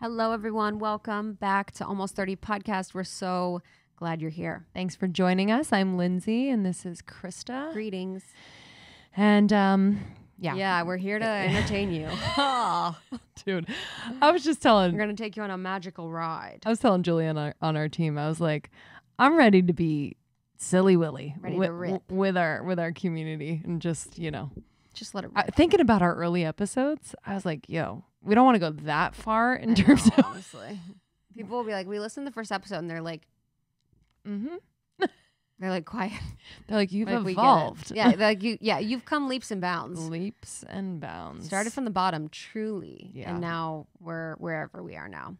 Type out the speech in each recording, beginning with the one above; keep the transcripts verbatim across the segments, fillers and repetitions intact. Hello, everyone. Welcome back to Almost thirty Podcast. We're so glad you're here. Thanks for joining us. I'm Lindsay, and this is Krista. Greetings. And um, yeah. Yeah, we're here to entertain you. Oh. Dude, I was just telling... We're going to take you on a magical ride. I was telling Julian on, on our team, I was like, I'm ready to be silly willy. Ready with, to rip. With our, with our community and just, you know... Just let it rip. I, thinking about our early episodes, I was like, yo... We don't want to go that far in I terms know, of... Honestly. People will be like, we listened to the first episode and they're like... Mm-hmm. They're like quiet. They're like, you've like, evolved. Yeah, they're like you, yeah, you've come leaps and bounds. Leaps and bounds. Started from the bottom, truly. Yeah. And now we're wherever we are now.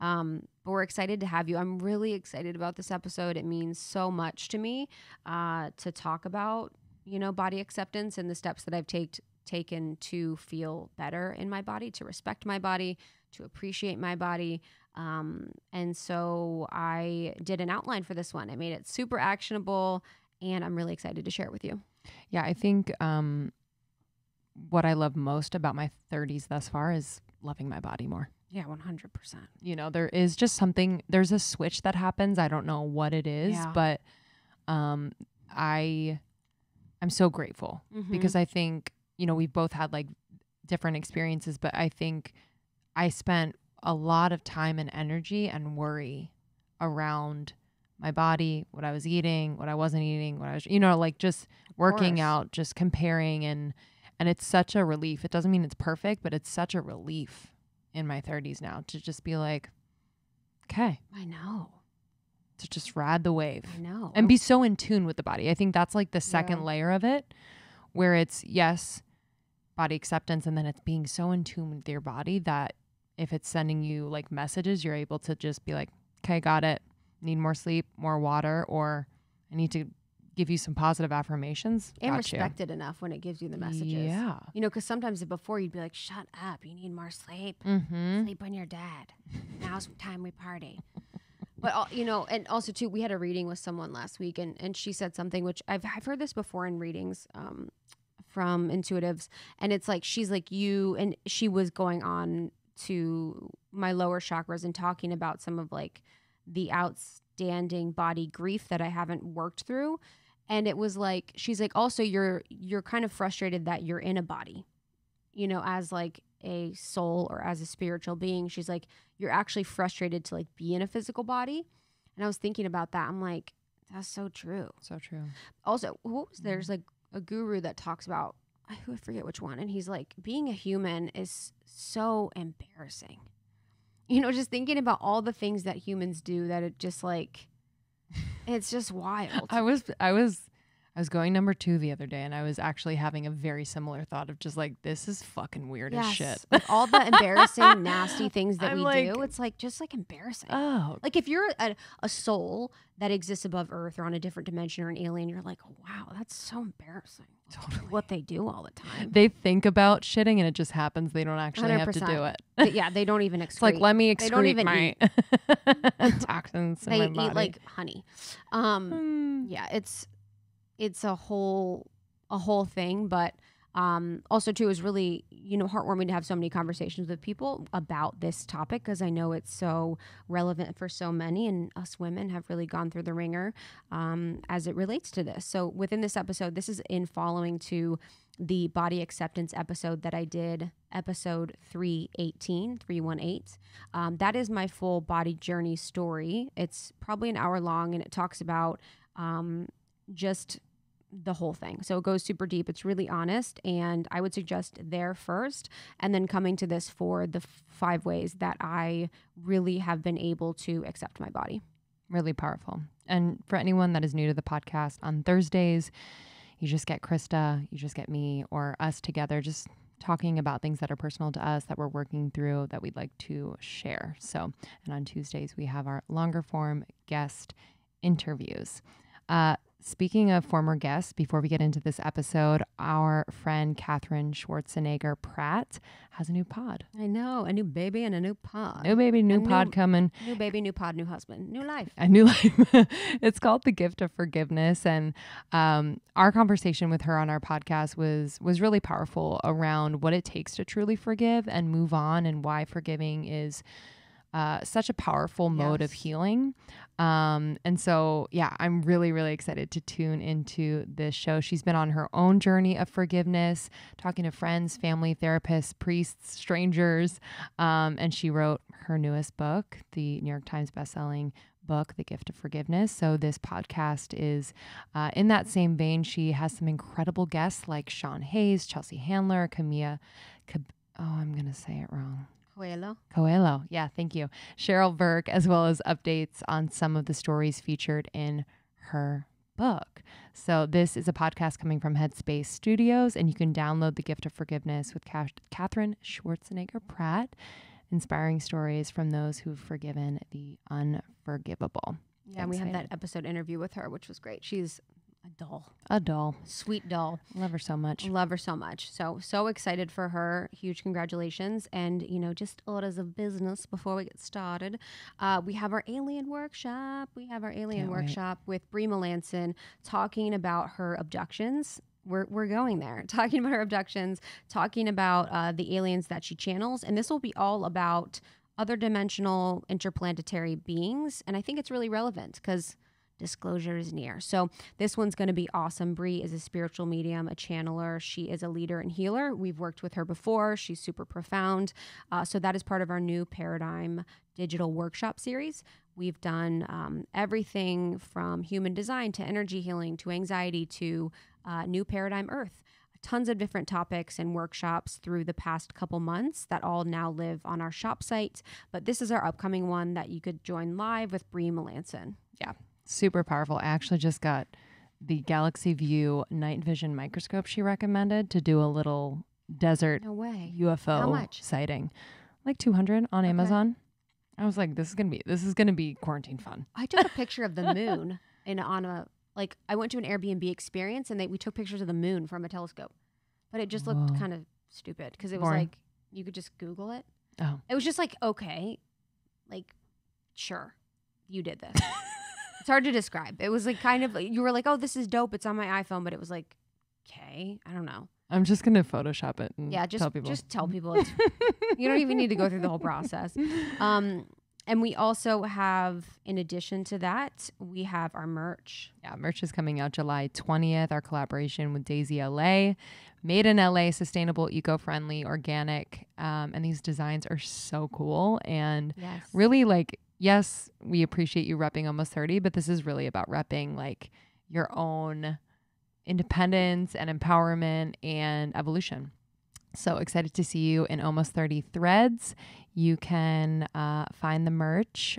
Um, but we're excited to have you. I'm really excited about this episode. It means so much to me uh, to talk about, you know, body acceptance and the steps that I've taken taken to feel better in my body, to respect my body, to appreciate my body. Um, and so I did an outline for this one. I made it super actionable, and I'm really excited to share it with you. Yeah, I think um, what I love most about my thirties thus far is loving my body more. Yeah, one hundred percent. You know, there is just something, there's a switch that happens. I don't know what it is, yeah. but um, I, I'm so grateful mm-hmm. because I think you know, we've both had like different experiences, but I think I spent a lot of time and energy and worry around my body, what I was eating, what I wasn't eating, what I was, you know, like just working out, just comparing. And, and it's such a relief. It doesn't mean it's perfect, but it's such a relief in my thirties now to just be like, okay, I know. To just ride the wave. I know. And be so in tune with the body. I think that's like the second yeah. layer of it, where it's yes, body acceptance, and then it's being so in tune with your body that if it's sending you like messages, you're able to just be like, okay, got it. Need more sleep, more water, or I need to give you some positive affirmations. And respect it enough when it gives you the messages. Yeah. You know, because sometimes before you'd be like, shut up, you need more sleep. Mm-hmm. Sleep when you're dead. Now's the time we party. But, you know, and also, too, we had a reading with someone last week, and, and she said something, which I've, I've heard this before in readings um, from intuitives. And it's like, she's like, you, and she was going on to my lower chakras and talking about some of, like, the outstanding body grief that I haven't worked through. And it was like, she's like, also, you're you're kind of frustrated that you're in a body, you know, as, like, a soul or as a spiritual being. She's like, you're actually frustrated to like be in a physical body. And I was thinking about that. I'm like, that's so true. So true. Also, who was there's like a guru that talks about, I forget which one. And he's like, being a human is so embarrassing. You know, just thinking about all the things that humans do that it just like, it's just wild. I was, I was, I was going number two the other day, and I was actually having a very similar thought of just like, this is fucking weird yes. as shit. Like all the embarrassing, nasty things that I'm we like, do. It's like, just like embarrassing. Oh, like if you're a, a soul that exists above Earth or on a different dimension or an alien, you're like, wow, that's so embarrassing. Totally. What they do all the time. They think about shitting and it just happens. They don't actually one hundred percent. Have to do it. But yeah, they don't even excrete. It's like, let me excrete they don't even my eat. toxins in they my body. They eat like honey. Um, mm. Yeah, it's... It's a whole, a whole thing, but um, also too is really, you know, heartwarming to have so many conversations with people about this topic because I know it's so relevant for so many, and us women have really gone through the ringer um, as it relates to this. So within this episode, this is in following to the body acceptance episode that I did, episode three eighteen, three eighteen. Um, that is my full body journey story. It's probably an hour long, and it talks about um, just the whole thing. So it goes super deep. It's really honest. And I would suggest there first and then coming to this for the five ways that I really have been able to accept my body. Really powerful. And for anyone that is new to the podcast, on Thursdays, you just get Krista, you just get me or us together, just talking about things that are personal to us that we're working through that we'd like to share. So, and on Tuesdays, we have our longer form guest interviews. Uh, Speaking of former guests, before we get into this episode, our friend Catherine Schwarzenegger-Pratt has a new pod. I know. A new baby and a new pod. New baby, new a pod new, coming. New baby, new pod, new husband. New life. A new life. It's called The Gift of Forgiveness. And um, our conversation with her on our podcast was, was really powerful around what it takes to truly forgive and move on and why forgiving is uh, such a powerful mode yes. of healing. Um, and so, yeah, I'm really, really excited to tune into this show. She's been on her own journey of forgiveness, talking to friends, family, therapists, priests, strangers. Um, and she wrote her newest book, the New York Times bestselling book, The Gift of Forgiveness. So this podcast is uh, in that same vein. She has some incredible guests like Sean Hayes, Chelsea Handler, Camilla, Cab- oh, I'm going to say it wrong. Coelho. Coelho. Yeah, thank you. Cheryl Burke, as well as updates on some of the stories featured in her book. So this is a podcast coming from Headspace Studios, and you can download The Gift of Forgiveness with Cash- Catherine Schwarzenegger-Pratt. Inspiring stories from those who've forgiven the unforgivable. Yeah, and we had that episode interview with her, which was great. She's a doll. A doll. Sweet doll. Love her so much. Love her so much. So, so excited for her. Huge congratulations. And, you know, just orders of business before we get started. Uh, we have our alien workshop. We have our alien Can't workshop wait. with Brie Melanson talking about her abductions. We're we're going there, talking about her abductions, talking about uh, the aliens that she channels. And this will be all about other dimensional interplanetary beings. And I think it's really relevant because disclosure is near. So this one's going to be awesome. Brie is a spiritual medium, a channeler. She is a leader and healer. We've worked with her before. She's super profound. Uh, so that is part of our New Paradigm Digital Workshop Series. We've done um, everything from human design to energy healing to anxiety to Uh, New Paradigm Earth. Tons of different topics and workshops through the past couple months that all now live on our shop site. But this is our upcoming one that you could join live with Brie Melanson. Yeah. Super powerful. I actually just got the Galaxy View night vision microscope she recommended to do a little desert no way. U F O sighting. Like two hundred on okay. Amazon. I was like, this is going to be, this is going to be quarantine fun. I took a picture of the moon in on a Like I went to an Airbnb experience and they, we took pictures of the moon from a telescope, but it just looked kind of stupid because it was Boring. like, you could just Google it. Oh, it was just like, okay, like, sure, you did this. It's hard to describe. It was like kind of, you were like, oh, this is dope. It's on my iPhone, but it was like, okay, I don't know. I'm just going to Photoshop it and yeah, just, tell people. Just tell people. It's, you don't even need to go through the whole process. Um, And we also have, in addition to that, we have our merch. Yeah, merch is coming out July twentieth. Our collaboration with Daisy L A, made in L A, sustainable, eco-friendly, organic. Um, and these designs are so cool. And yes. really, like, yes, we appreciate you repping Almost thirty, but this is really about repping, like, your own independence and empowerment and evolution. So excited to see you in Almost thirty Threads. You can uh, find the merch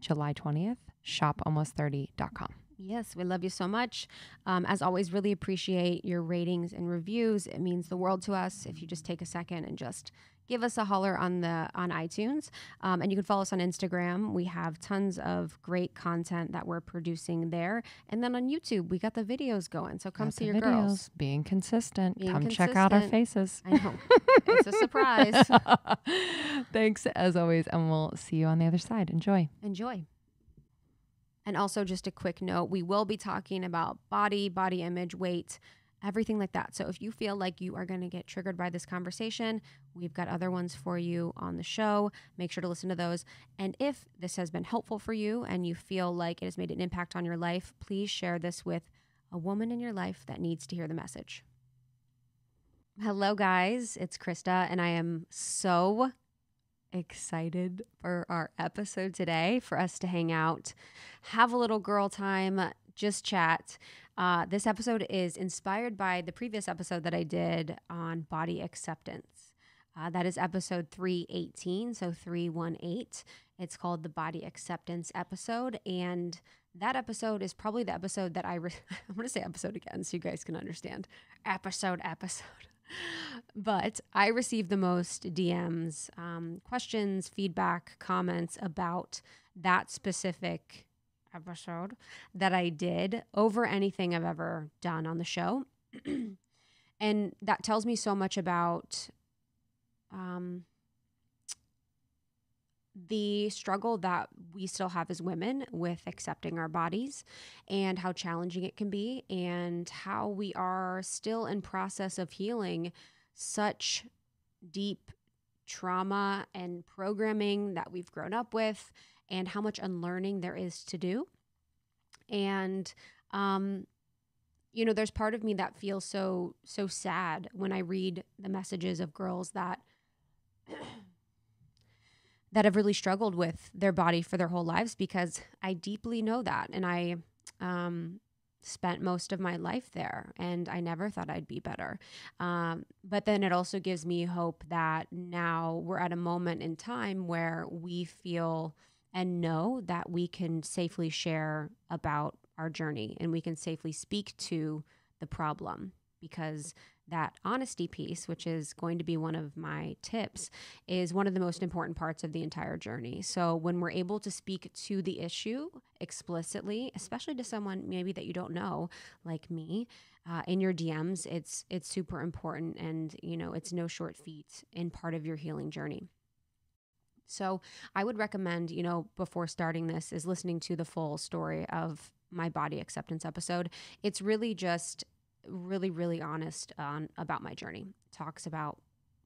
July twentieth, shop almost thirty dot com. Yes, we love you so much. Um, as always, really appreciate your ratings and reviews. It means the world to us if you just take a second and just give us a holler on the on iTunes. Um, and you can follow us on Instagram. We have tons of great content that we're producing there. And then on YouTube, we got the videos going. So come got see your videos. girls. Being consistent. Being come consistent. Check out our faces. I know. It's a surprise. Thanks as always. And we'll see you on the other side. Enjoy. Enjoy. And also just a quick note, we will be talking about body, body image, weight, everything like that. So if you feel like you are going to get triggered by this conversation, we've got other ones for you on the show. Make sure to listen to those. And if this has been helpful for you and you feel like it has made an impact on your life, please share this with a woman in your life that needs to hear the message. Hello, guys. It's Krista, and I am so excited for our episode today, for us to hang out, have a little girl time, just chat. Uh, this episode is inspired by the previous episode that I did on body acceptance. Uh, that is episode three eighteen, so three eighteen. It's called the Body Acceptance episode, and that episode is probably the episode that I... Re- I'm going to say episode again so you guys can understand. Episode, episode. But I received the most D Ms, um, questions, feedback, comments about that specific episode that I did over anything I've ever done on the show. And that tells me so much about um, the struggle that we still have as women with accepting our bodies and how challenging it can be and how we are still in process of healing such deep trauma and programming that we've grown up with and how much unlearning there is to do. And, um, you know, there's part of me that feels so, so sad when I read the messages of girls that that have really struggled with their body for their whole lives, because I deeply know that. And I um, spent most of my life there, and I never thought I'd be better. Um, but then it also gives me hope that now we're at a moment in time where we feel and know that we can safely share about our journey, and we can safely speak to the problem, because that honesty piece, which is going to be one of my tips, is one of the most important parts of the entire journey. So when we're able to speak to the issue explicitly, especially to someone maybe that you don't know, like me, uh, in your D Ms, it's it's super important, and you know it's no short feat in part of your healing journey. So I would recommend, you know, before starting this, is listening to the full story of my body acceptance episode. It's really just really, really honest on about my journey. Talks about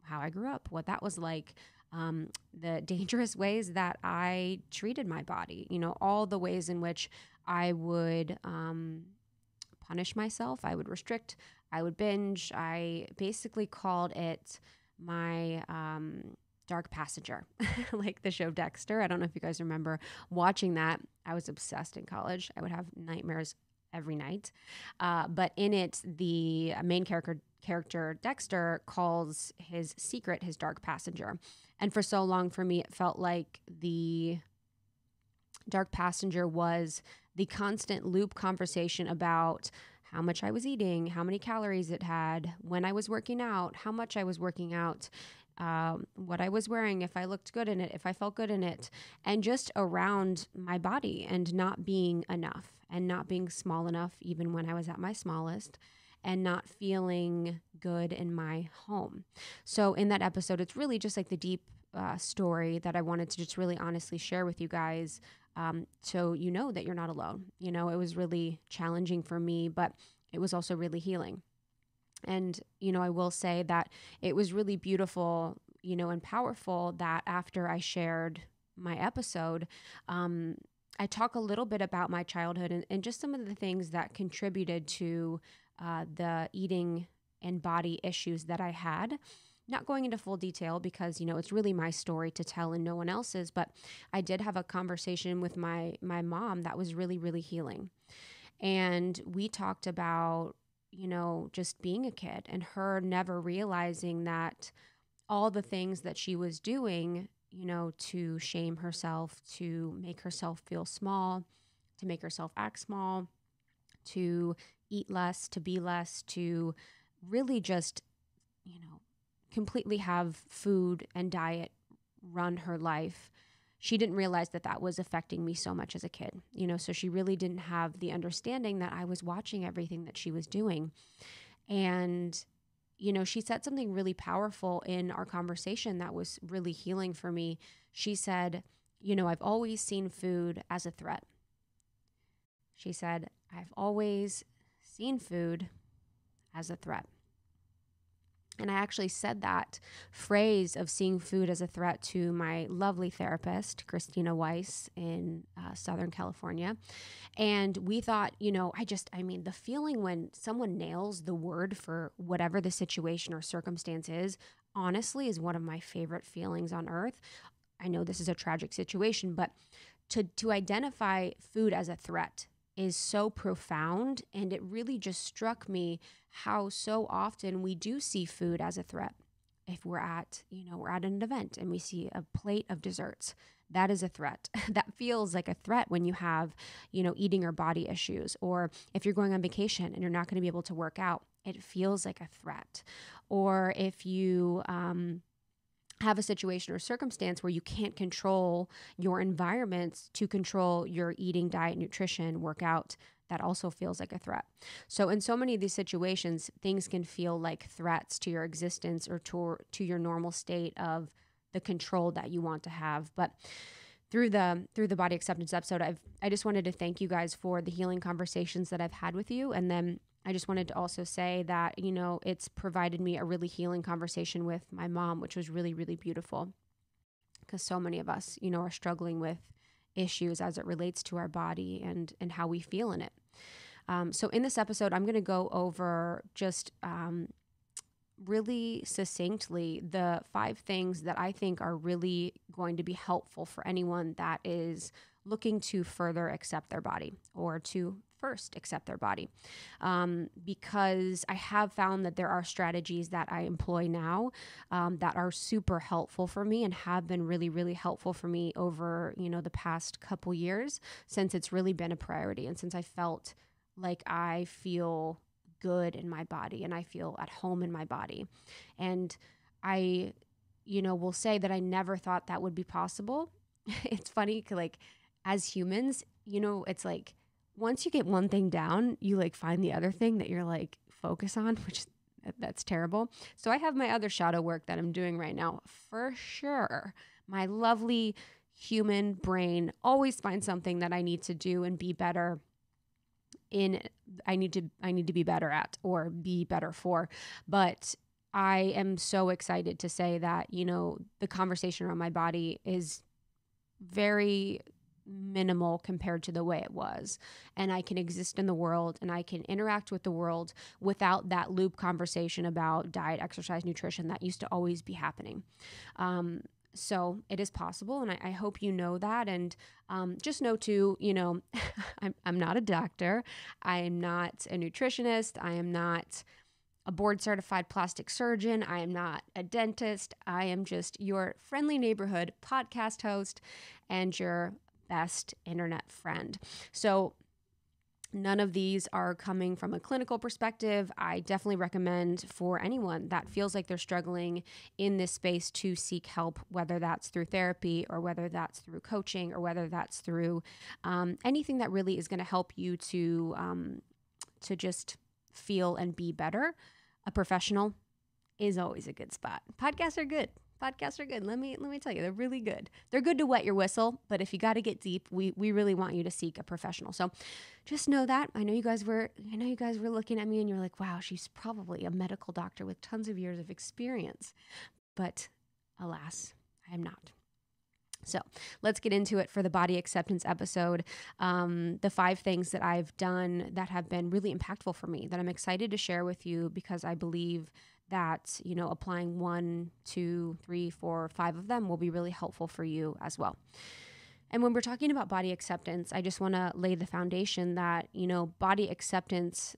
how I grew up, what that was like, um, the dangerous ways that I treated my body, you know, all the ways in which I would um, punish myself, I would restrict, I would binge. I basically called it my... Um, Dark Passenger, like the show Dexter. I don't know if you guys remember watching that. I was obsessed in college. I would have nightmares every night. Uh, but in it, the main character, character Dexter calls his secret his dark passenger. And for so long for me, it felt like the dark passenger was the constant loop conversation about how much I was eating, how many calories it had, when I was working out, how much I was working out, Um, what I was wearing, if I looked good in it, if I felt good in it, and just around my body and not being enough and not being small enough, even when I was at my smallest, and not feeling good in my home. So in that episode, it's really just like the deep uh, story that I wanted to just really honestly share with you guys, um, so you know that you're not alone. You know, it was really challenging for me, but it was also really healing. And, you know, I will say that it was really beautiful, you know, and powerful that after I shared my episode, um, I talk a little bit about my childhood and, and just some of the things that contributed to uh, the eating and body issues that I had. Not going into full detail because, you know, it's really my story to tell and no one else's, but I did have a conversation with my, my mom that was really, really healing. And we talked about, you know, just being a kid and her never realizing that all the things that she was doing, you know, to shame herself, to make herself feel small, to make herself act small, to eat less, to be less, to really just, you know, completely have food and diet run her life. She didn't realize that that was affecting me so much as a kid, you know, so she really didn't have the understanding that I was watching everything that she was doing. And, you know, she said something really powerful in our conversation that was really healing for me. She said, you know, I've always seen food as a threat. She said, I've always seen food as a threat. And I actually said that phrase of seeing food as a threat to my lovely therapist, Christina Weiss, in uh, Southern California. And we thought, you know, I just, I mean, the feeling when someone nails the word for whatever the situation or circumstance is, honestly, is one of my favorite feelings on earth. I know this is a tragic situation, but to, to identify food as a threat is so profound, and it really just struck me how so often we do see food as a threat. If we're at, you know, we're at an event and we see a plate of desserts, that is a threat. That feels like a threat when you have, you know, eating or body issues, or if you're going on vacation and you're not going to be able to work out, it feels like a threat. Or if you, um, have a situation or circumstance where you can't control your environments to control your eating, diet, nutrition, workout, that also feels like a threat. So in so many of these situations, things can feel like threats to your existence or to, to your normal state of the control that you want to have. But through the through the body acceptance episode, I've I just wanted to thank you guys for the healing conversations that I've had with you. And then I just wanted to also say that, you know, it's provided me a really healing conversation with my mom, which was really, really beautiful, because so many of us, you know, are struggling with issues as it relates to our body and, and how we feel in it. Um, so in this episode, I'm going to go over just um, really succinctly the five things that I think are really going to be helpful for anyone that is looking to further accept their body or to first accept their body. Um, because I have found that there are strategies that I employ now um, that are super helpful for me and have been really, really helpful for me over, you know, the past couple years, since it's really been a priority and since I felt like I feel good in my body and I feel at home in my body. And I, you know, will say that I never thought that would be possible. It's funny, like, as humans, you know, it's like, once you get one thing down, you like find the other thing that you're like focus on, which that's terrible. So I have my other shadow work that I'm doing right now for sure. My lovely human brain always finds something that I need to do and be better in. I need to, I need to be better at or be better for, but I am so excited to say that, you know, the conversation around my body is very minimal compared to the way it was. And I can exist in the world and I can interact with the world without that loop conversation about diet, exercise, nutrition that used to always be happening. Um, so it is possible. And I, I hope you know that. And um, just know too, you know, I'm, I'm not a doctor. I am not a nutritionist. I am not a board certified plastic surgeon. I am not a dentist. I am just your friendly neighborhood podcast host and your best internet friend. So none of these are coming from a clinical perspective. I definitely recommend for anyone that feels like they're struggling in this space to seek help, whether that's through therapy or whether that's through coaching or whether that's through um, anything that really is going to help you to, um, to just feel and be better. A professional is always a good spot. Podcasts are good. Podcasts are good. Let me let me tell you, they're really good. They're good to wet your whistle, but if you got to get deep, we we really want you to seek a professional. So just know that. I know you guys were I know you guys were looking at me and you're like, "Wow, she's probably a medical doctor with tons of years of experience." But alas, I am not. So let's get into it for the body acceptance episode. Um, the five things that I've done that have been really impactful for me that I'm excited to share with you, because I believe that, you know, applying one, two, three, four, five of them will be really helpful for you as well. And when we're talking about body acceptance, I just want to lay the foundation that, you know, body acceptance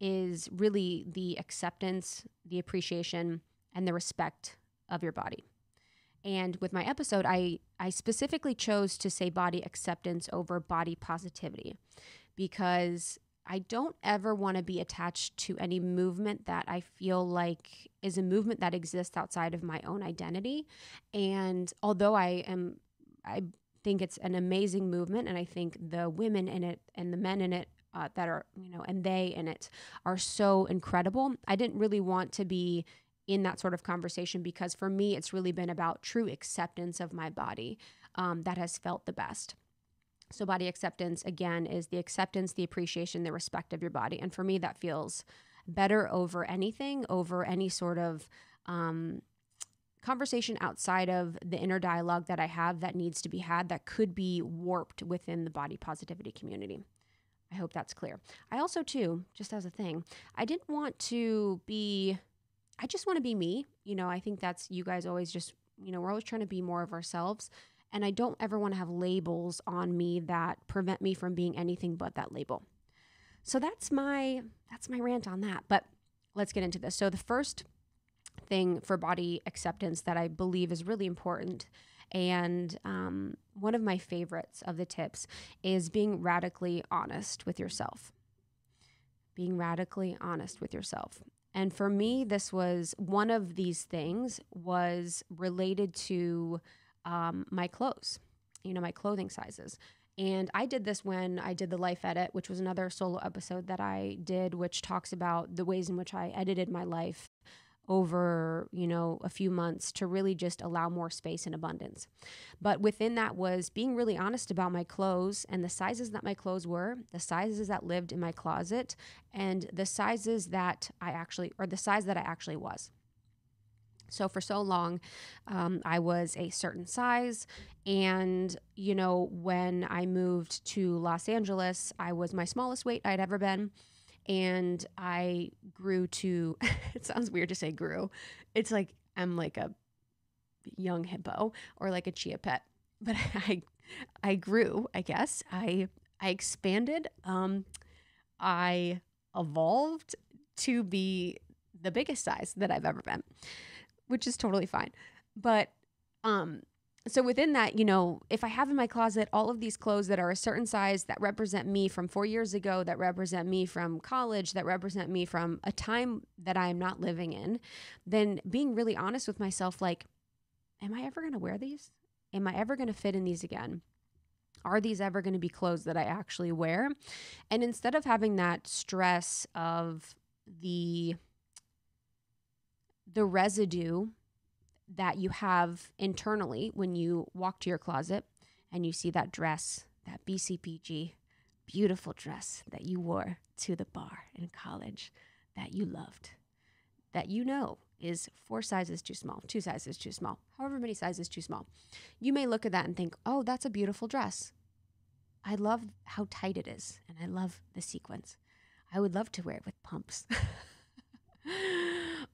is really the acceptance, the appreciation, and the respect of your body. And with my episode, I, I specifically chose to say body acceptance over body positivity, because I don't ever want to be attached to any movement that I feel like is a movement that exists outside of my own identity. And although I am, I think it's an amazing movement, and I think the women in it and the men in it uh, that are, you know, and they in it are so incredible, I didn't really want to be in that sort of conversation, because for me, it's really been about true acceptance of my body um, that has felt the best. So body acceptance, again, is the acceptance, the appreciation, the respect of your body. And for me, that feels better over anything, over any sort of um, conversation outside of the inner dialogue that I have that needs to be had, that could be warped within the body positivity community. I hope that's clear. I also, too, just as a thing, I didn't want to be, I just want to be me. You know, I think that's, you guys always just, you know, we're always trying to be more of ourselves. And I don't ever want to have labels on me that prevent me from being anything but that label. So that's my that's my rant on that. But let's get into this. So the first thing for body acceptance that I believe is really important, and um, one of my favorites of the tips, is being radically honest with yourself. Being radically honest with yourself. And for me, this was one of these things was related to Um, my clothes, you know, my clothing sizes. And I did this when I did the life edit, which was another solo episode that I did, which talks about the ways in which I edited my life over, you know, a few months to really just allow more space and abundance. But within that was being really honest about my clothes and the sizes that my clothes were, the sizes that lived in my closet, and the sizes that I actually, or the size that I actually was. So for so long, um, I was a certain size, and, you know, when I moved to Los Angeles, I was my smallest weight I'd ever been. And I grew to, it sounds weird to say grew. It's like, I'm like a young hippo or like a chia pet, but I, I grew, I guess. I, I expanded. Um, I evolved to be the biggest size that I've ever been, which is totally fine. But, um, so within that, you know, if I have in my closet all of these clothes that are a certain size, that represent me from four years ago, that represent me from college, that represent me from a time that I'm not living in, then being really honest with myself, like, am I ever going to wear these? Am I ever going to fit in these again? Are these ever going to be clothes that I actually wear? And instead of having that stress of the, the residue that you have internally when you walk to your closet and you see that dress, that B C P G, beautiful dress that you wore to the bar in college that you loved, that you know is four sizes too small, two sizes too small, however many sizes too small. You may look at that and think, oh, that's a beautiful dress. I love how tight it is, and I love the sequins. I would love to wear it with pumps.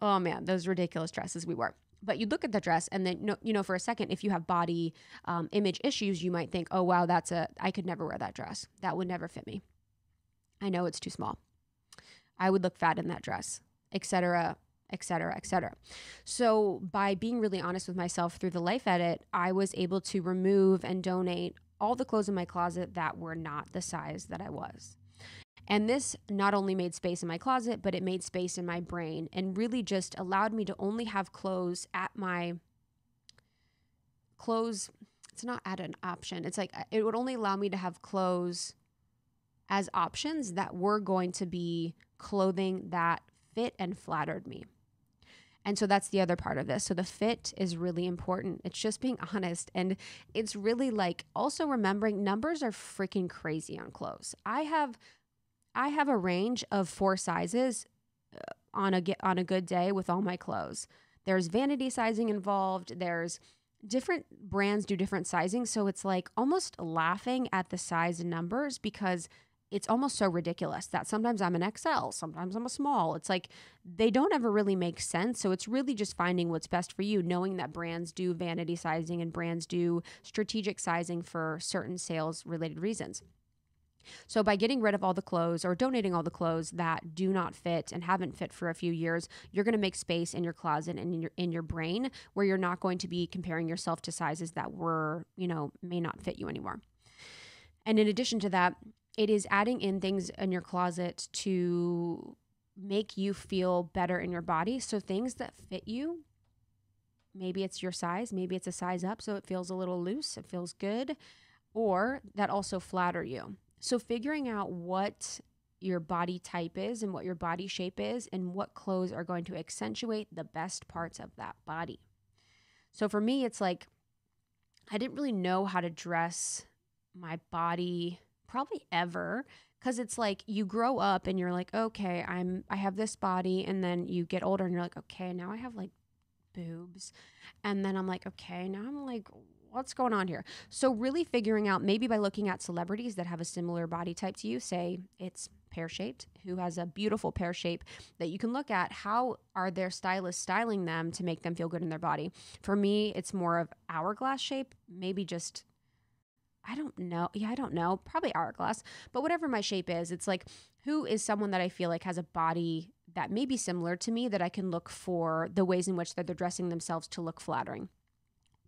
Oh, man, those ridiculous dresses we wore. But you look at the dress and then, you know, for a second, if you have body um, image issues, you might think, oh, wow, that's a, I could never wear that dress. That would never fit me. I know it's too small. I would look fat in that dress, et cetera, et cetera, et cetera. So by being really honest with myself through the Life Edit, I was able to remove and donate all the clothes in my closet that were not the size that I was. And this not only made space in my closet, but it made space in my brain and really just allowed me to only have clothes at my clothes. It's not at an option. It's like it would only allow me to have clothes as options that were going to be clothing that fit and flattered me. And so that's the other part of this. So the fit is really important. It's just being honest. And it's really like also remembering numbers are freaking crazy on clothes. I have... I have a range of four sizes on a, on a good day with all my clothes. There's vanity sizing involved. There's different brands do different sizing. So it's like almost laughing at the size numbers because it's almost so ridiculous that sometimes I'm an X L, sometimes I'm a small. It's like they don't ever really make sense. So it's really just finding what's best for you, knowing that brands do vanity sizing and brands do strategic sizing for certain sales related reasons. So by getting rid of all the clothes or donating all the clothes that do not fit and haven't fit for a few years, you're going to make space in your closet and in your, in your brain where you're not going to be comparing yourself to sizes that were, you know, may not fit you anymore. And in addition to that, it is adding in things in your closet to make you feel better in your body. So things that fit you, maybe it's your size, maybe it's a size up, so it feels a little loose, it feels good, or that also flatter you. So figuring out what your body type is and what your body shape is and what clothes are going to accentuate the best parts of that body. So for me, it's like I didn't really know how to dress my body probably ever, because it's like you grow up and you're like, okay, I'm I have this body, and then you get older and you're like, okay, now I have like boobs, and then I'm like, okay, now I'm like, what's going on here? So really figuring out, maybe by looking at celebrities that have a similar body type to you, say it's pear-shaped, who has a beautiful pear shape that you can look at, how are their stylists styling them to make them feel good in their body? For me, it's more of hourglass shape, maybe just, I don't know. Yeah, I don't know. Probably hourglass, but whatever my shape is, it's like, who is someone that I feel like has a body that may be similar to me that I can look for the ways in which that they're dressing themselves to look flattering?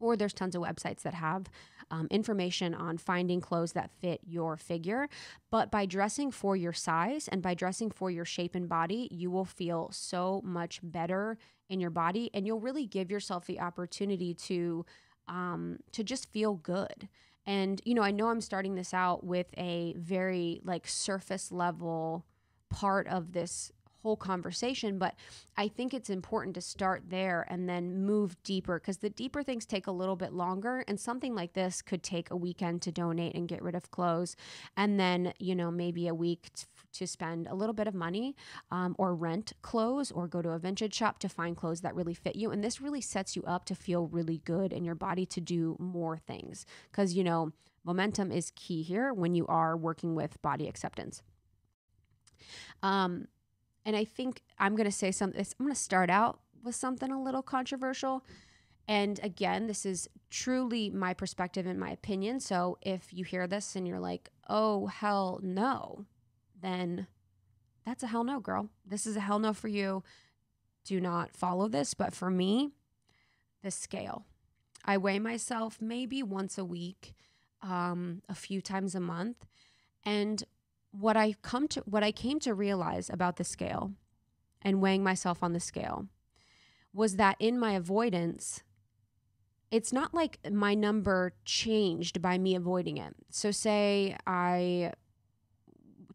Or there's tons of websites that have um, information on finding clothes that fit your figure. But by dressing for your size and by dressing for your shape and body, you will feel so much better in your body. And you'll really give yourself the opportunity to, um, to just feel good. And, you know, I know I'm starting this out with a very like surface level part of this whole conversation, but I think it's important to start there and then move deeper, because the deeper things take a little bit longer, and something like this could take a weekend to donate and get rid of clothes, and then, you know, maybe a week t- to spend a little bit of money um, or rent clothes or go to a vintage shop to find clothes that really fit you. And this really sets you up to feel really good in your body to do more things, because, you know, momentum is key here when you are working with body acceptance. Um, and I think I'm going to say something, I'm going to start out with something a little controversial. And again, this is truly my perspective and my opinion. So if you hear this and you're like, oh, hell no, then that's a hell no, girl. This is a hell no for you. Do not follow this. But for me, the scale. I weigh myself maybe once a week, um, a few times a month. And What I come to, what I came to realize about the scale and weighing myself on the scale was that in my avoidance, it's not like my number changed by me avoiding it. So say I,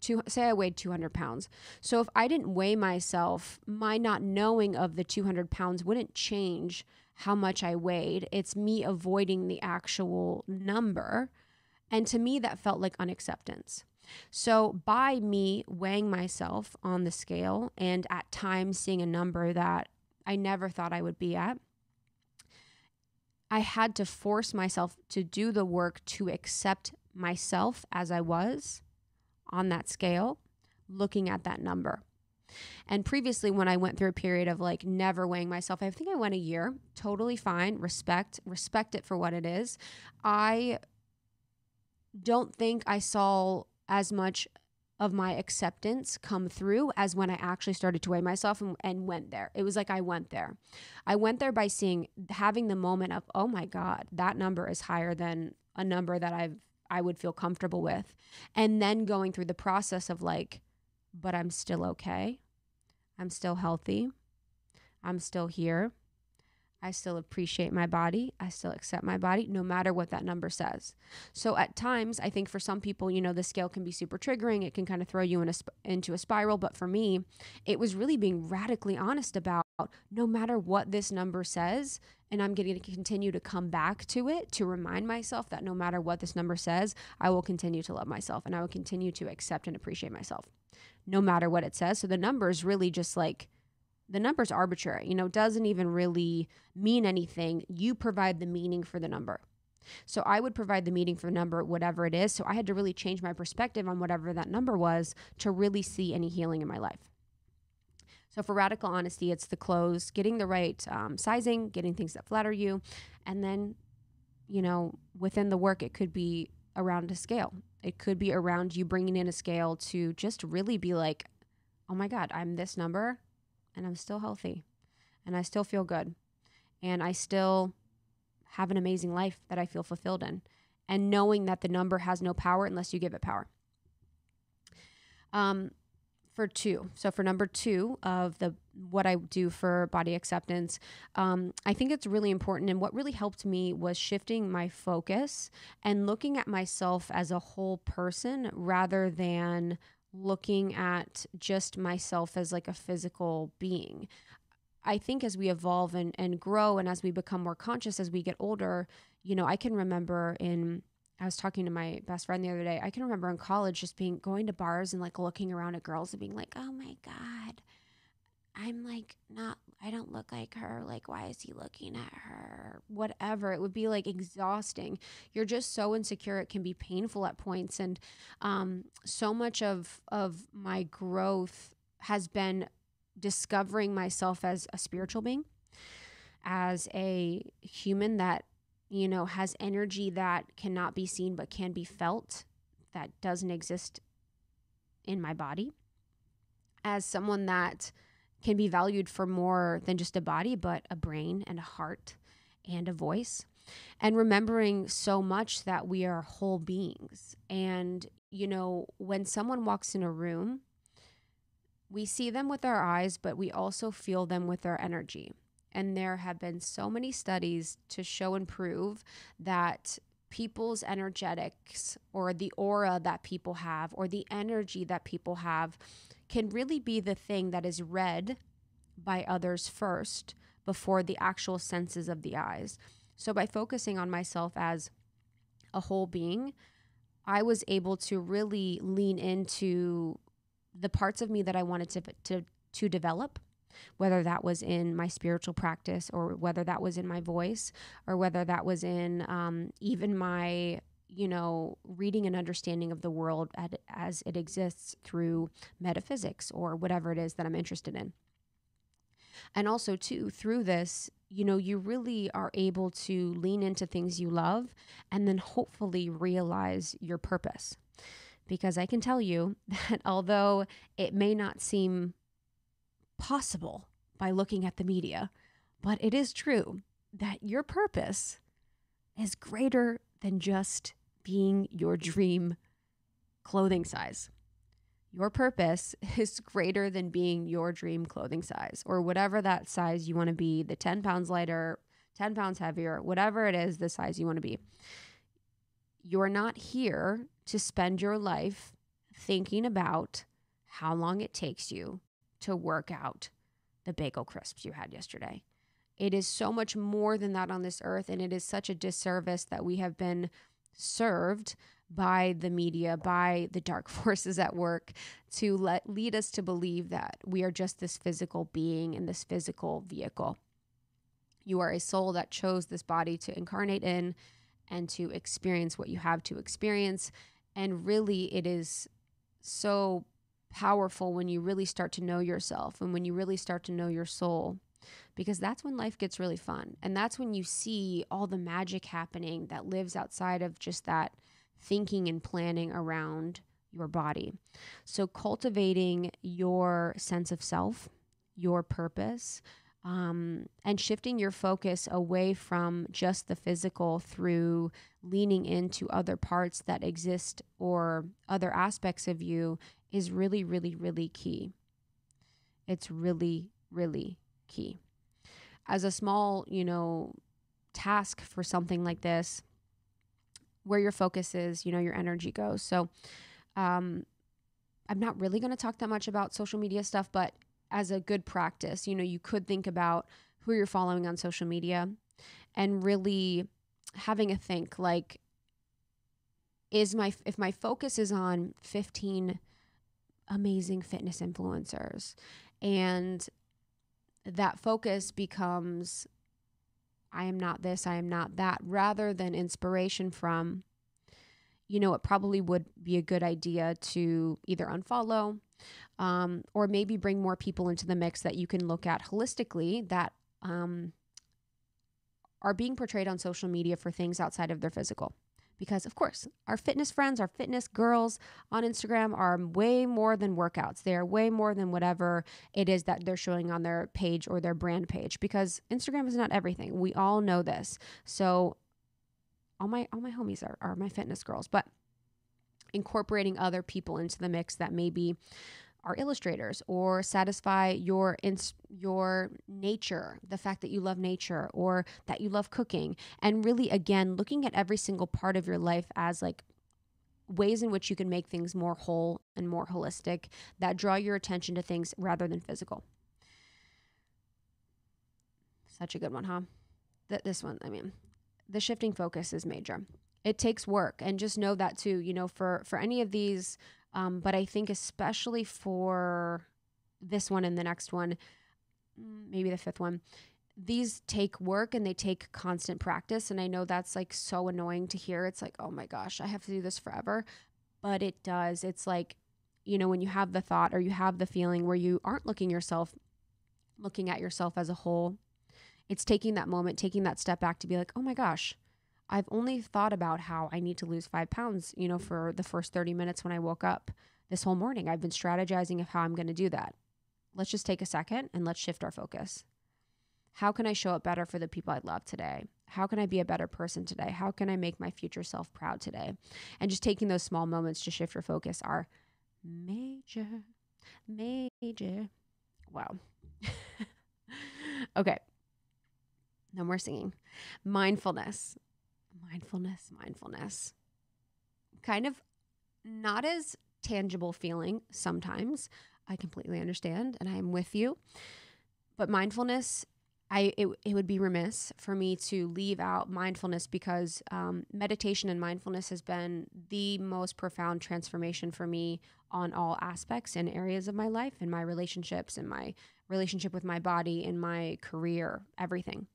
to, say I weighed two hundred pounds. So if I didn't weigh myself, my not knowing of the two hundred pounds wouldn't change how much I weighed. It's me avoiding the actual number. And to me, that felt like unacceptance. So by me weighing myself on the scale and at times seeing a number that I never thought I would be at, I had to force myself to do the work to accept myself as I was on that scale, looking at that number. And previously, when I went through a period of like never weighing myself, I think I went a year, totally fine, respect, respect it for what it is. I don't think I saw as much of my acceptance come through as when I actually started to weigh myself and, and went there. It was like I went there. I went there by seeing, having the moment of, oh my God, that number is higher than a number that I've, I would feel comfortable with. And then going through the process of like, but I'm still okay. I'm still healthy. I'm still here. I still appreciate my body. I still accept my body, no matter what that number says. So at times, I think for some people, you know, the scale can be super triggering. It can kind of throw you in a sp- into a spiral. But for me, it was really being radically honest about no matter what this number says, and I'm going to continue to come back to it to remind myself that no matter what this number says, I will continue to love myself and I will continue to accept and appreciate myself, no matter what it says. So the number is really just like, the number's arbitrary, you know, doesn't even really mean anything. You provide the meaning for the number. So I would provide the meaning for the number, whatever it is. So I had to really change my perspective on whatever that number was to really see any healing in my life. So for radical honesty, it's the clothes, getting the right um, sizing, getting things that flatter you. And then, you know, within the work, it could be around a scale. It could be around you bringing in a scale to just really be like, oh my God, I'm this number. And I'm still healthy and I still feel good and I still have an amazing life that I feel fulfilled in, and knowing that the number has no power unless you give it power. Um, for two. So for number two of the, what I do for body acceptance, um, I think it's really important. And what really helped me was shifting my focus and looking at myself as a whole person rather than looking at just myself as like a physical being. I think as we evolve and, and grow and as we become more conscious as we get older, you know, I can remember in, I was talking to my best friend the other day, I can remember in college just being, going to bars and like looking around at girls and being like, oh my God, I'm like not, I don't look like her. Like, why is he looking at her? Whatever. It would be like exhausting. You're just so insecure. It can be painful at points. And um, so much of, of my growth has been discovering myself as a spiritual being, as a human that, you know, has energy that cannot be seen but can be felt, that doesn't exist in my body, as someone that can be valued for more than just a body, but a brain and a heart and a voice. And remembering so much that we are whole beings. And, you know, when someone walks in a room, we see them with our eyes, but we also feel them with our energy. And there have been so many studies to show and prove that people's energetics, or the aura that people have, or the energy that people have, can really be the thing that is read by others first before the actual senses of the eyes. So by focusing on myself as a whole being, I was able to really lean into the parts of me that I wanted to to, to develop, whether that was in my spiritual practice or whether that was in my voice or whether that was in um, even my, you know, reading and understanding of the world at, as it exists through metaphysics or whatever it is that I'm interested in. And also, too, through this, you know, you really are able to lean into things you love and then hopefully realize your purpose. Because I can tell you that although it may not seem possible by looking at the media, but it is true that your purpose is greater than just being your dream clothing size. Your purpose is greater than being your dream clothing size or whatever that size you want to be, the ten pounds lighter, ten pounds heavier, whatever it is, the size you want to be. You're not here to spend your life thinking about how long it takes you to work out the bagel crisps you had yesterday. It is so much more than that on this earth, and it is such a disservice that we have been served by the media, by the dark forces at work, to let lead us to believe that we are just this physical being in this physical vehicle. You are a soul that chose this body to incarnate in and to experience what you have to experience. And really, it is so powerful when you really start to know yourself and when you really start to know your soul, because that's when life gets really fun. And that's when you see all the magic happening that lives outside of just that thinking and planning around your body. So cultivating your sense of self, your purpose, um, and shifting your focus away from just the physical through leaning into other parts that exist or other aspects of you is really, really, really key. It's really, really key. As a small, you know, task for something like this, where your focus is, you know, your energy goes. So um, I'm not really going to talk that much about social media stuff, but as a good practice, you know, you could think about who you're following on social media and really having a think like, is my, if my focus is on fifteen amazing fitness influencers and that focus becomes I am not this, I am not that, rather than inspiration from, you know, it probably would be a good idea to either unfollow um, or maybe bring more people into the mix that you can look at holistically that um, are being portrayed on social media for things outside of their physical. Because, of course, our fitness friends, our fitness girls on Instagram are way more than workouts. They are way more than whatever it is that they're showing on their page or their brand page. Because Instagram is not everything. We all know this. So all my all my homies are, are my fitness girls. But incorporating other people into the mix that maybe are illustrators or satisfy your ins- your nature, the fact that you love nature or that you love cooking. And really, again, looking at every single part of your life as like ways in which you can make things more whole and more holistic that draw your attention to things rather than physical. Such a good one, huh? Th- this one, I mean, the shifting focus is major. It takes work, and just know that too, you know, for, for any of these, Um, but I think especially for this one and the next one, maybe the fifth one, these take work and they take constant practice. And I know that's like so annoying to hear. It's like, oh my gosh, I have to do this forever. But it does. It's like, you know, when you have the thought or you have the feeling where you aren't looking yourself, looking at yourself as a whole, it's taking that moment, taking that step back to be like, oh my gosh, I've only thought about how I need to lose five pounds, you know, for the first thirty minutes when I woke up this whole morning. I've been strategizing of how I'm going to do that. Let's just take a second and let's shift our focus. How can I show up better for the people I love today? How can I be a better person today? How can I make my future self proud today? And just taking those small moments to shift your focus are major, major. Wow. Okay. No more singing. Mindfulness. Mindfulness, mindfulness. Kind of not as tangible feeling sometimes, I completely understand and I am with you. But mindfulness, I it, it would be remiss for me to leave out mindfulness, because um, meditation and mindfulness has been the most profound transformation for me on all aspects and areas of my life, and my relationships, and my relationship with my body, and my career, everything.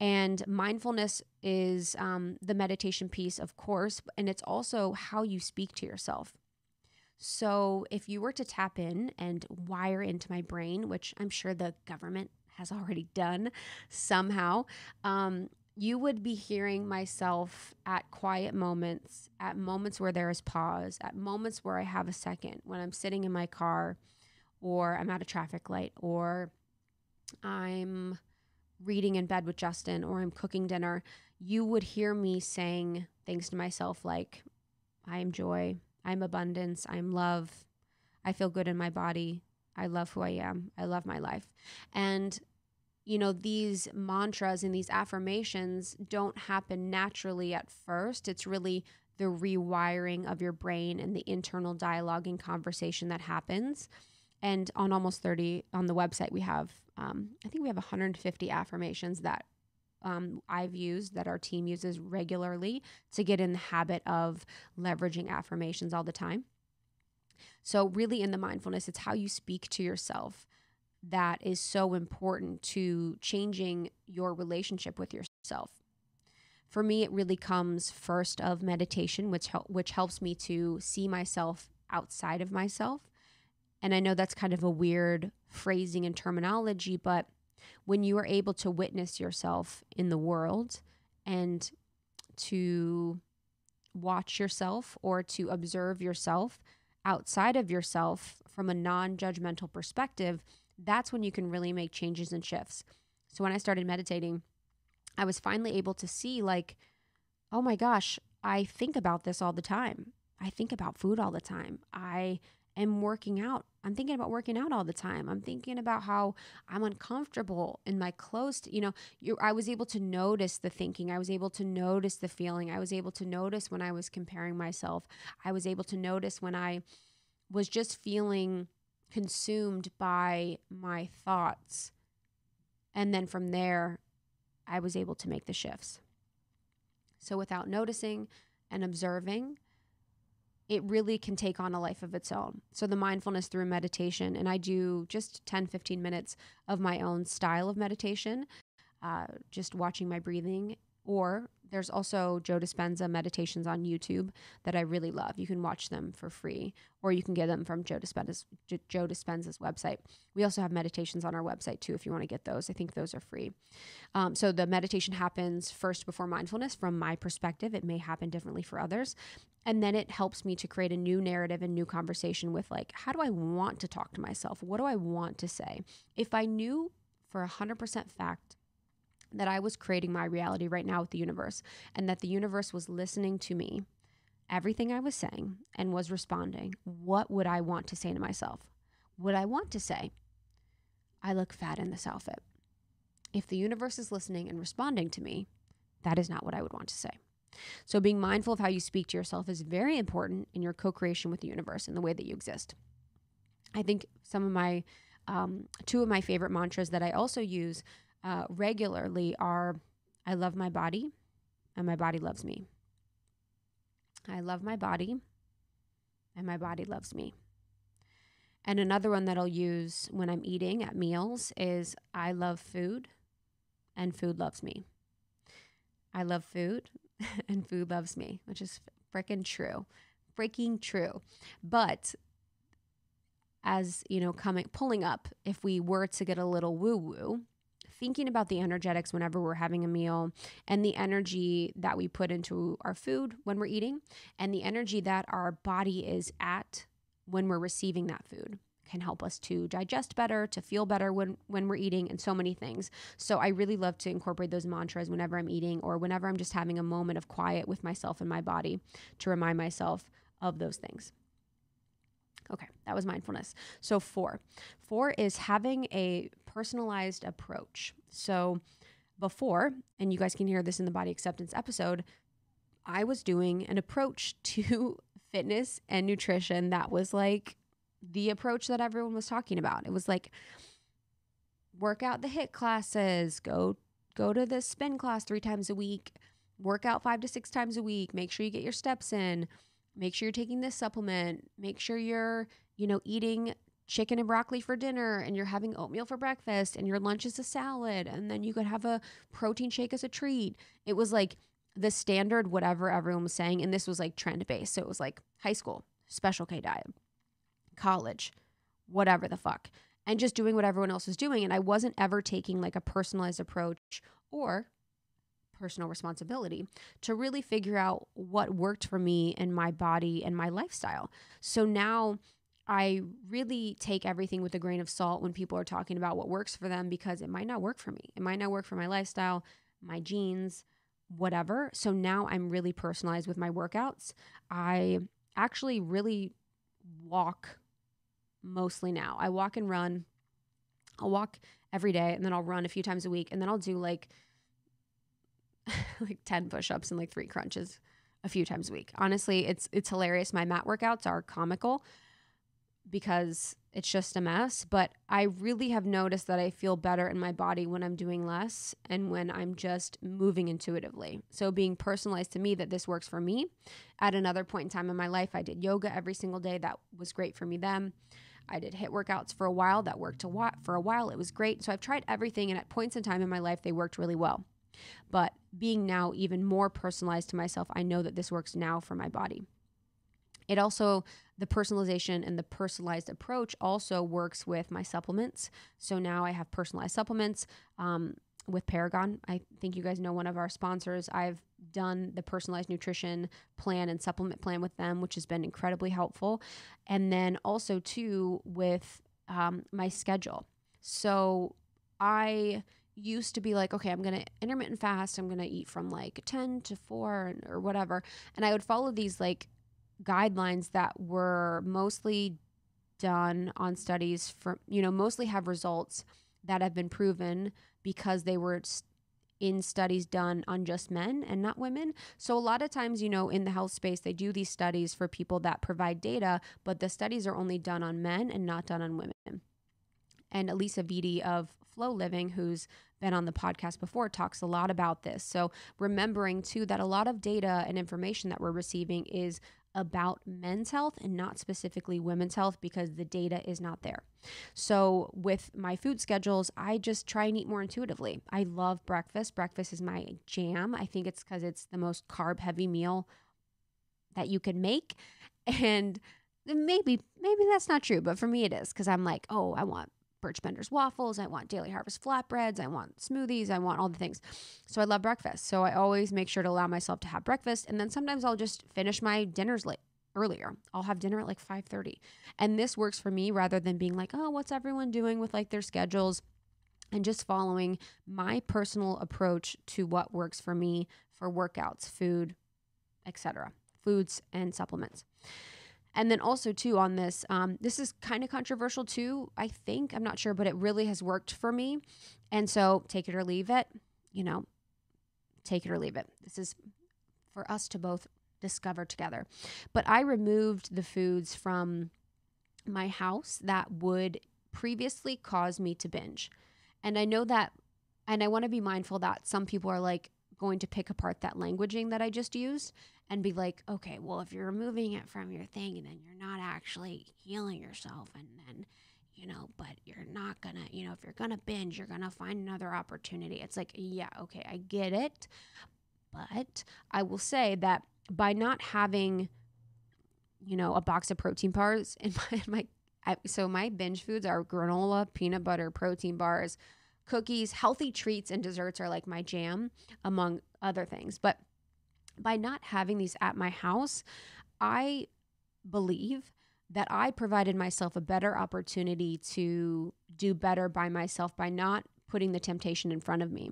And mindfulness is um, the meditation piece, of course, and it's also how you speak to yourself. So if you were to tap in and wire into my brain, which I'm sure the government has already done somehow, um, you would be hearing myself at quiet moments, at moments where there is pause, at moments where I have a second, when I'm sitting in my car, or I'm at a traffic light, or I'm reading in bed with Justin, or I'm cooking dinner. You would hear me saying things to myself like, I am joy, I'm abundance, I'm love, I feel good in my body, I love who I am, I love my life. And you know, these mantras and these affirmations don't happen naturally at first. It's really the rewiring of your brain and the internal dialogue and conversation that happens. And on Almost thirty, on the website, we have, um, I think we have one hundred fifty affirmations that um, I've used, that our team uses regularly to get in the habit of leveraging affirmations all the time. So really in the mindfulness, it's how you speak to yourself that is so important to changing your relationship with yourself. For me, it really comes first of meditation, which, hel- which helps me to see myself outside of myself. And I know that's kind of a weird phrasing and terminology, but when you are able to witness yourself in the world and to watch yourself or to observe yourself outside of yourself from a non-judgmental perspective, that's when you can really make changes and shifts. So when I started meditating, I was finally able to see like, oh my gosh, I think about this all the time. I think about food all the time. I am working out. I'm thinking about working out all the time. I'm thinking about how I'm uncomfortable in my clothes. You know, you, I was able to notice the thinking. I was able to notice the feeling. I was able to notice when I was comparing myself. I was able to notice when I was just feeling consumed by my thoughts. And then from there, I was able to make the shifts. So without noticing and observing, it really can take on a life of its own. So the mindfulness through meditation, and I do just ten, fifteen minutes of my own style of meditation, uh, just watching my breathing. Or there's also Joe Dispenza meditations on YouTube that I really love. You can watch them for free, or you can get them from Joe Dispenza's, Joe Dispenza's website. We also have meditations on our website too if you want to get those. I think those are free. Um, so the meditation happens first before mindfulness from my perspective. It may happen differently for others. And then it helps me to create a new narrative and new conversation with like, how do I want to talk to myself? What do I want to say? If I knew for one hundred percent fact that I was creating my reality right now with the universe, and that the universe was listening to me, everything I was saying, and was responding, what would I want to say to myself? Would I want to say, I look fat in this outfit? If the universe is listening and responding to me, that is not what I would want to say. So being mindful of how you speak to yourself is very important in your co-creation with the universe and the way that you exist. I think some of my, um, two of my favorite mantras that I also use Uh, regularly are, I love my body and my body loves me. I love my body and my body loves me. And another one that I'll use when I'm eating at meals is, I love food and food loves me. I love food and food loves me, which is freaking true, freaking true. But as you know, coming, pulling up, if we were to get a little woo-woo, thinking about the energetics whenever we're having a meal, and the energy that we put into our food when we're eating, and the energy that our body is at when we're receiving that food, can help us to digest better, to feel better when, when we're eating, and so many things. So I really love to incorporate those mantras whenever I'm eating, or whenever I'm just having a moment of quiet with myself and my body, to remind myself of those things. Okay, that was mindfulness. So four. Four is having a personalized approach. So before, and you guys can hear this in the body acceptance episode, I was doing an approach to fitness and nutrition that was like the approach that everyone was talking about. It was like, work out the HIIT classes, go go to the spin class three times a week, work out five to six times a week, make sure you get your steps in, make sure you're taking this supplement, make sure you're, you know, eating chicken and broccoli for dinner and you're having oatmeal for breakfast and your lunch is a salad and then you could have a protein shake as a treat. It was like the standard, whatever everyone was saying. And this was like trend based. So it was like high school, special K diet, college, whatever the fuck, and just doing what everyone else was doing. And I wasn't ever taking like a personalized approach or personal responsibility to really figure out what worked for me and my body and my lifestyle. So now I really take everything with a grain of salt when people are talking about what works for them, because it might not work for me. It might not work for my lifestyle, my genes, whatever. So now I'm really personalized with my workouts. I actually really walk mostly now. I walk and run. I'll walk every day and then I'll run a few times a week, and then I'll do like like ten push-ups and like three crunches a few times a week. Honestly, it's it's hilarious. My mat workouts are comical because it's just a mess, but I really have noticed that I feel better in my body when I'm doing less and when I'm just moving intuitively. So being personalized to me, that this works for me. At another point in time in my life, I did yoga every single day. That was great for me then. I did HIIT workouts for a while. That worked a lot for a while. It was great. So I've tried everything, and at points in time in my life, they worked really well. But being now even more personalized to myself, I know that this works now for my body. It also, the personalization and the personalized approach also works with my supplements. So now I have personalized supplements um, with Paragon. I think you guys know, one of our sponsors. I've done the personalized nutrition plan and supplement plan with them, which has been incredibly helpful. And then also too with um, my schedule. So I used to be like, okay, I'm going to intermittent fast. I'm going to eat from like ten to four or whatever. And I would follow these like guidelines that were mostly done on studies for, you know, mostly have results that have been proven because they were in studies done on just men and not women. So a lot of times, you know, in the health space, they do these studies for people that provide data, but the studies are only done on men and not done on women. And Elisa Vitti of Flow Living, who's been on the podcast before, talks a lot about this. So remembering too that a lot of data and information that we're receiving is about men's health and not specifically women's health, because the data is not there. So with my food schedules, I just try and eat more intuitively. I love breakfast. Breakfast is my jam. I think it's because it's the most carb heavy meal that you can make. And maybe, maybe that's not true, but for me it is, because I'm like, oh, I want Birchbender's waffles. I want Daily Harvest flatbreads. I want smoothies. I want all the things. So I love breakfast. So I always make sure to allow myself to have breakfast. And then sometimes I'll just finish my dinners late earlier. I'll have dinner at like five thirty. And this works for me rather than being like, oh, what's everyone doing with like their schedules, and just following my personal approach to what works for me for workouts, food, et cetera, foods and supplements. And then also too on this, um, this is kind of controversial too, I think, I'm not sure, but it really has worked for me. And so take it or leave it, you know, take it or leave it. This is for us to both discover together. But I removed the foods from my house that would previously cause me to binge. And I know that, and I want to be mindful that some people are like going to pick apart that languaging that I just used and be like, okay, well, if you're removing it from your thing, then you're not actually healing yourself. And then, you know, but you're not going to, you know, if you're going to binge, you're going to find another opportunity. It's like, yeah, okay, I get it. But I will say that by not having, you know, a box of protein bars in my, in my I, so my binge foods are granola, peanut butter, protein bars, cookies, healthy treats, and desserts are like my jam, among other things. But by not having these at my house, I believe that I provided myself a better opportunity to do better by myself by not putting the temptation in front of me.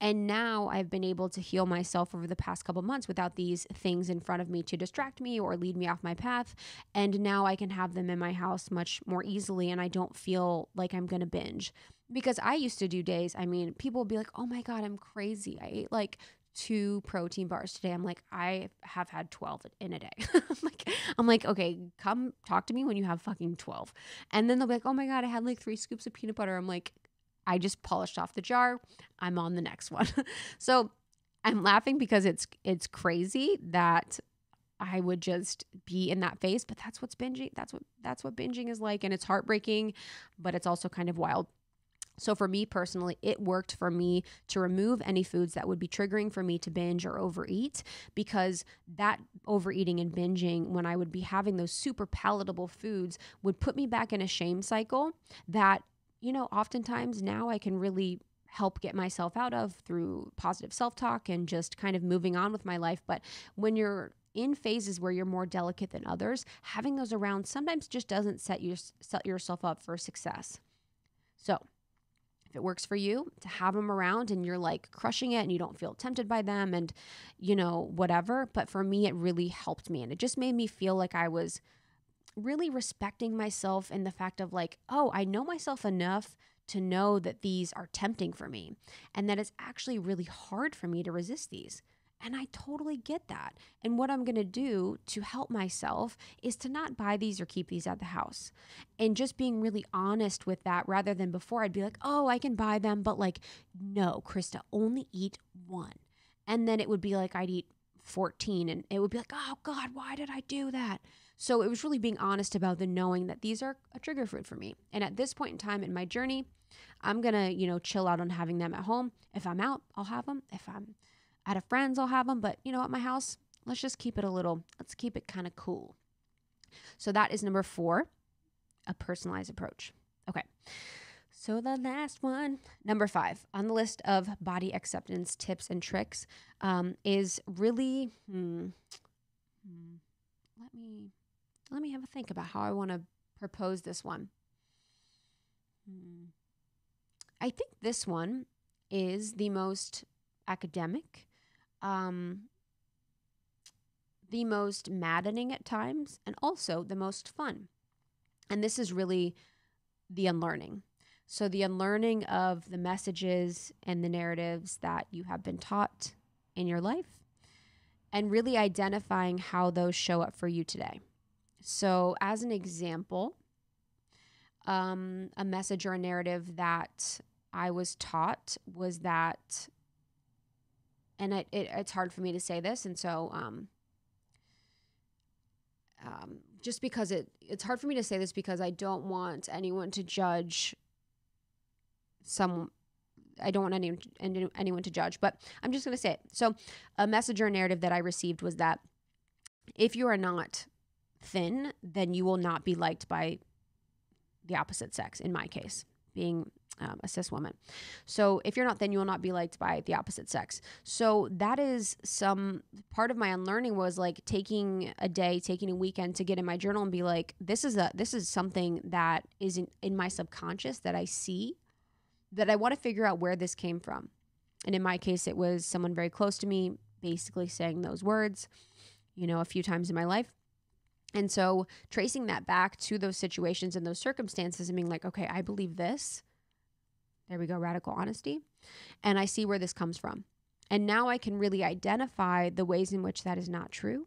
And now I've been able to heal myself over the past couple months without these things in front of me to distract me or lead me off my path. And now I can have them in my house much more easily, and I don't feel like I'm going to binge. Because I used to do days, I mean, people would be like, oh my God, I'm crazy. I ate like two protein bars today. I'm like, I have had twelve in a day. I'm like, I'm like, okay, come talk to me when you have fucking twelve. And then they'll be like, oh my God, I had like three scoops of peanut butter. I'm like, I just polished off the jar. I'm on the next one. So I'm laughing because it's, it's crazy that I would just be in that phase, but that's what's binging. That's what, that's what binging is like. And it's heartbreaking, but it's also kind of wild. So for me personally, it worked for me to remove any foods that would be triggering for me to binge or overeat, because that overeating and binging, when I would be having those super palatable foods, would put me back in a shame cycle that, you know, oftentimes now I can really help get myself out of through positive self-talk and just kind of moving on with my life. But when you're in phases where you're more delicate than others, having those around sometimes just doesn't set you, set yourself up for success. So if it works for you to have them around and you're like crushing it and you don't feel tempted by them and, you know, whatever. But for me, it really helped me. And it just made me feel like I was really respecting myself in the fact of like, oh, I know myself enough to know that these are tempting for me and that it's actually really hard for me to resist these. And I totally get that. And what I'm going to do to help myself is to not buy these or keep these at the house. And just being really honest with that, rather than before I'd be like, oh, I can buy them. But like, no, Krista, only eat one. And then it would be like, I'd eat fourteen and it would be like, oh God, why did I do that? So it was really being honest about the knowing that these are a trigger food for me. And at this point in time in my journey, I'm going to, you know, chill out on having them at home. If I'm out, I'll have them. If I'm at a friend's, I'll have them. But you know, at my house, let's just keep it a little, let's keep it kind of cool. So that is number four, a personalized approach. Okay. So the last one, number five on the list of body acceptance tips and tricks, um, is really, hmm, hmm, let me, let me have a think about how I want to propose this one. Hmm. I think this one is the most academic, um, the most maddening at times, and also the most fun. And this is really the unlearning. So the unlearning of the messages and the narratives that you have been taught in your life, and really identifying how those show up for you today. So as an example, um, a message or a narrative that I was taught was that, and it, it, it's hard for me to say this, and so um, um, just because it it's hard for me to say this because I don't want anyone to judge some, I don't want anyone, anyone to judge, but I'm just going to say it. So a message or narrative that I received was that if you are not thin, then you will not be liked by the opposite sex, in my case, being Um, a cis woman. So if you're not thin, you will not be liked by the opposite sex. So that is some part of my unlearning, was like taking a day, taking a weekend to get in my journal and be like, this is a, this is something that is in, in my subconscious that I see, that I want to figure out where this came from. And in my case, it was someone very close to me basically saying those words, you know, a few times in my life. And so tracing that back to those situations and those circumstances and being like, okay, I believe this. There we go, radical honesty. And I see where this comes from. And now I can really identify the ways in which that is not true,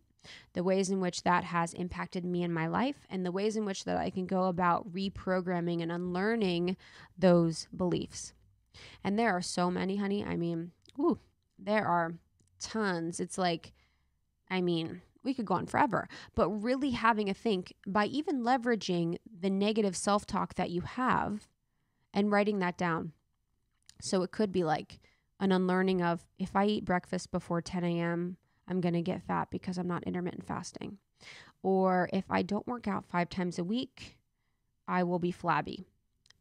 the ways in which that has impacted me in my life, and the ways in which that I can go about reprogramming and unlearning those beliefs. And there are so many, honey. I mean, ooh, there are tons. It's like, I mean, we could go on forever, but really having a think by even leveraging the negative self-talk that you have and writing that down. So it could be like an unlearning of, if I eat breakfast before ten a.m., I'm going to get fat because I'm not intermittent fasting. Or if I don't work out five times a week, I will be flabby.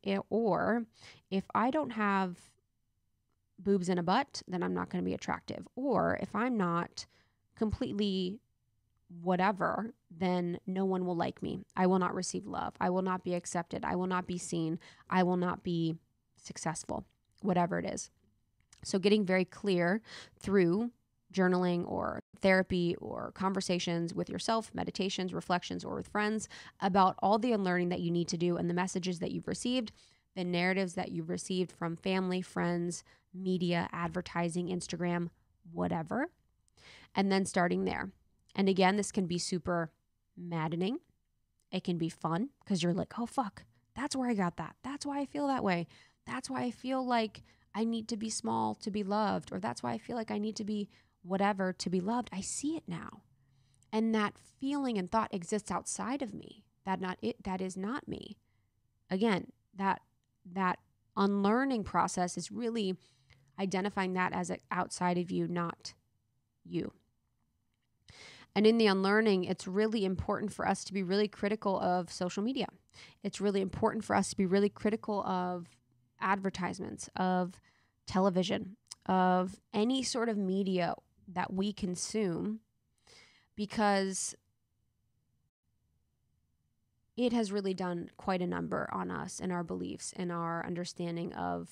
It, or if I don't have boobs and a butt, then I'm not going to be attractive. Or if I'm not completely whatever, then no one will like me. I will not receive love. I will not be accepted. I will not be seen. I will not be successful, whatever it is. So getting very clear through journaling or therapy or conversations with yourself, meditations, reflections, or with friends about all the unlearning that you need to do and the messages that you've received, the narratives that you've received from family, friends, media, advertising, Instagram, whatever, and then starting there. And again, this can be super maddening. It can be fun because you're like, oh, fuck, that's where I got that. That's why I feel that way. That's why I feel like I need to be small to be loved, or that's why I feel like I need to be whatever to be loved. I see it now. And that feeling and thought exists outside of me. That not it, that is not me. Again, that that unlearning process is really identifying that as outside of you, not you. And in the unlearning, it's really important for us to be really critical of social media. It's really important for us to be really critical of advertisements, of television, of any sort of media that we consume, because it has really done quite a number on us and our beliefs and our understanding of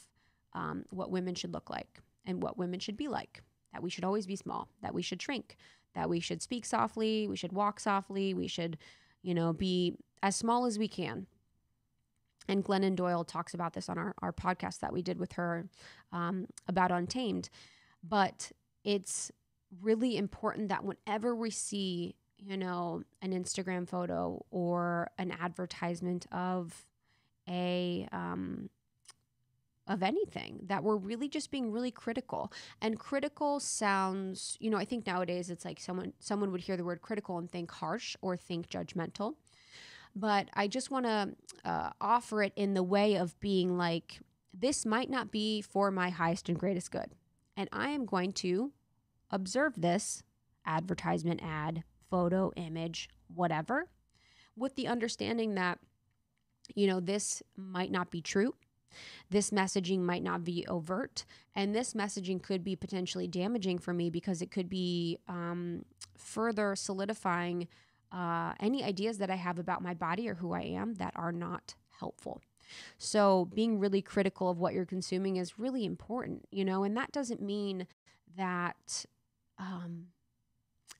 um, what women should look like and what women should be like, that we should always be small, that we should shrink, that we should speak softly, we should walk softly, we should, you know, be as small as we can. And Glennon Doyle talks about this on our, our podcast that we did with her um, about Untamed. But it's really important that whenever we see, you know, an Instagram photo or an advertisement of a, um, of anything, that we're really just being really critical. And critical sounds, you know, I think nowadays it's like someone, someone would hear the word critical and think harsh or think judgmental. But I just want to uh, offer it in the way of being like, this might not be for my highest and greatest good. And I am going to observe this advertisement, ad, photo, image, whatever, with the understanding that, you know, this might not be true. This messaging might not be overt. And this messaging could be potentially damaging for me because it could be um, further solidifying uh, any ideas that I have about my body or who I am that are not helpful. So being really critical of what you're consuming is really important, you know, and that doesn't mean that um,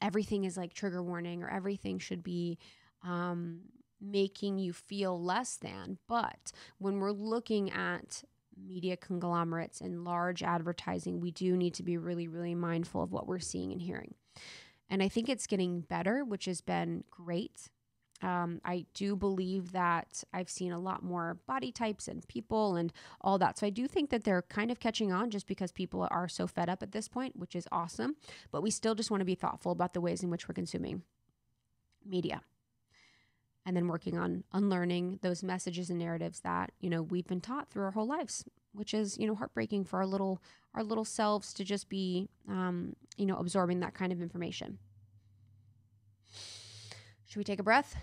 everything is like trigger warning or everything should be um, making you feel less than. But when we're looking at media conglomerates and large advertising, we do need to be really, really mindful of what we're seeing and hearing. And I think it's getting better, which has been great. Um, I do believe that I've seen a lot more body types and people and all that. So I do think that they're kind of catching on just because people are so fed up at this point, which is awesome. But we still just want to be thoughtful about the ways in which we're consuming media. And then working on unlearning those messages and narratives that, you know, we've been taught through our whole lives, which is, you know, heartbreaking for our little our little selves to just be, um, you know, absorbing that kind of information. Should we take a breath?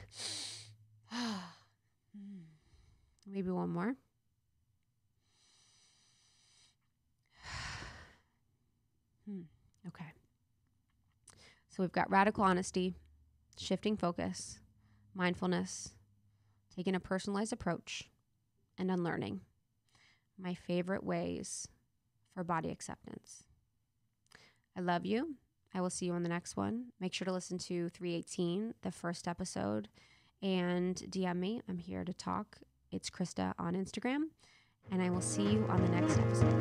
Maybe one more. hmm. Okay. So we've got radical honesty, shifting focus, mindfulness, taking a personalized approach, and unlearning. My favorite ways for body acceptance. I love you. I will see you on the next one. Make sure to listen to three eighteen, the first episode, and D M me. I'm here to talk. It's Krista on Instagram, and I will see you on the next episode.